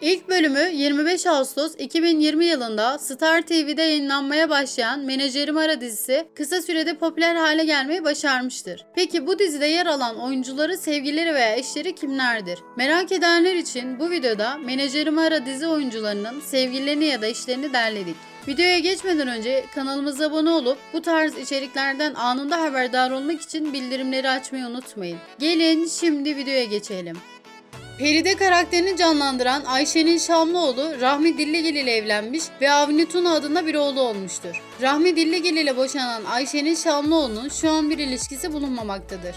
İlk bölümü 25 Ağustos 2020 yılında Star TV'de yayınlanmaya başlayan Menajerimi Ara dizisi kısa sürede popüler hale gelmeyi başarmıştır. Peki bu dizide yer alan oyuncuları, sevgilileri veya eşleri kimlerdir? Merak edenler için bu videoda Menajerimi Ara dizi oyuncularının sevgililerini ya da eşlerini derledik. Videoya geçmeden önce kanalımıza abone olup bu tarz içeriklerden anında haberdar olmak için bildirimleri açmayı unutmayın. Gelin şimdi videoya geçelim. Feride karakterini canlandıran Ayşenil Şamlıoğlu, Rahmi Dilligil ile evlenmiş ve Avni Tuna adında bir oğlu olmuştur. Rahmi Dilligil ile boşanan Ayşenil Şamlıoğlu'nun şu an bir ilişkisi bulunmamaktadır.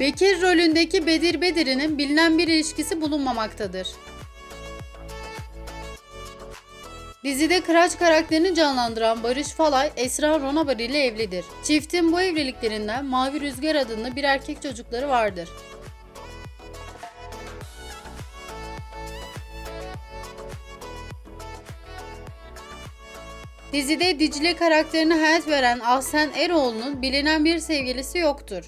Bekir rolündeki Bedir Bedir'in bilinen bir ilişkisi bulunmamaktadır. Dizide Kıraç karakterini canlandıran Barış Falay, Esra Ronabar ile evlidir. Çiftin bu evliliklerinden Mavi Rüzgar adında bir erkek çocukları vardır. Dizide Dicle karakterine hayat veren Ahsen Eroğlu'nun bilinen bir sevgilisi yoktur.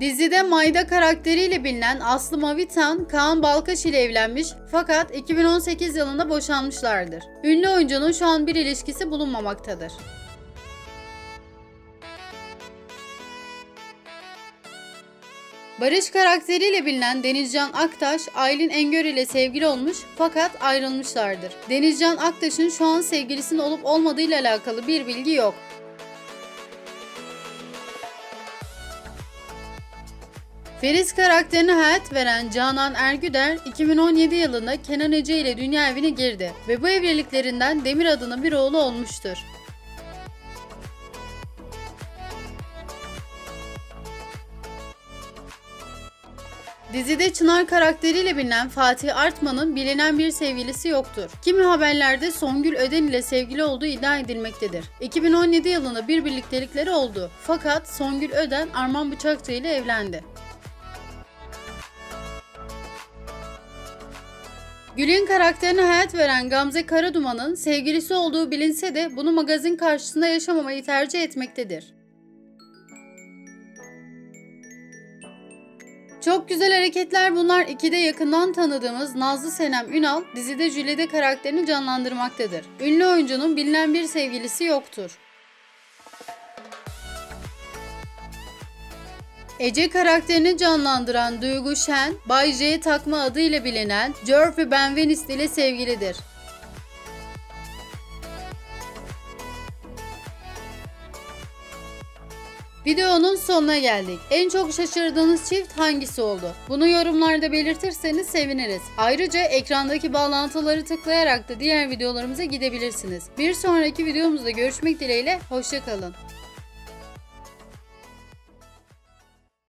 Dizide Mayda karakteriyle bilinen Aslı Mavitan, Kaan Balkaş ile evlenmiş fakat 2018 yılında boşanmışlardır. Ünlü oyuncunun şu an bir ilişkisi bulunmamaktadır. Barış karakteriyle bilinen Denizcan Aktaş, Aylin Engör ile sevgili olmuş fakat ayrılmışlardır. Denizcan Aktaş'ın şu an sevgilisinin olup olmadığı ile alakalı bir bilgi yok. Feriz karakterine hayat veren Canan Ergüder, 2017 yılında Kenan Öce ile dünya evine girdi ve bu evliliklerinden Demir adında bir oğlu olmuştur. Dizide Çınar karakteriyle bilinen Fatih Artman'ın bilinen bir sevgilisi yoktur. Kimi haberlerde Songül Öden ile sevgili olduğu iddia edilmektedir. 2017 yılında bir birliktelikleri oldu fakat Songül Öden Arman Bıçakçı ile evlendi. Gül'ün karakterine hayat veren Gamze Karaduman'ın sevgilisi olduğu bilinse de bunu magazin karşısında yaşamamayı tercih etmektedir. Çok Güzel Hareketler Bunlar 2'de yakından tanıdığımız Nazlı Senem Ünal dizide Jülide karakterini canlandırmaktadır. Ünlü oyuncunun bilinen bir sevgilisi yoktur. Ece karakterini canlandıran Duygu Şen, Bay J takma adıyla bilinen Jorfi Benveniste ile sevgilidir. Videonun sonuna geldik. En çok şaşırdığınız çift hangisi oldu? Bunu yorumlarda belirtirseniz seviniriz. Ayrıca ekrandaki bağlantıları tıklayarak da diğer videolarımıza gidebilirsiniz. Bir sonraki videomuzda görüşmek dileğiyle, hoşça kalın.